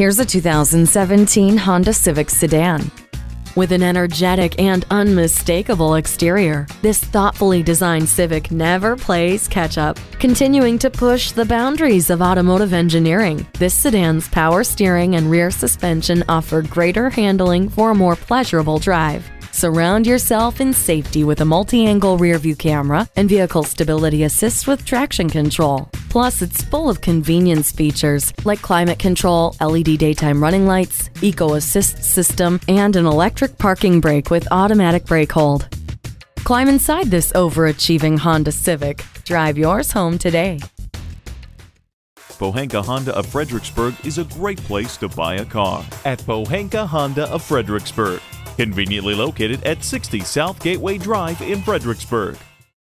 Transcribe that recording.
Here's a 2017 Honda Civic sedan. With an energetic and unmistakable exterior, this thoughtfully designed Civic never plays catch-up. Continuing to push the boundaries of automotive engineering, this sedan's power steering and rear suspension offer greater handling for a more pleasurable drive. Surround yourself in safety with a multi-angle rearview camera and vehicle stability assist with traction control. Plus, it's full of convenience features like climate control, LED daytime running lights, eco assist system, and an electric parking brake with automatic brake hold. Climb inside this overachieving Honda Civic. Drive yours home today. Pohanka Honda of Fredericksburg is a great place to buy a car. At Pohanka Honda of Fredericksburg. Conveniently located at 60 South Gateway Drive in Fredericksburg.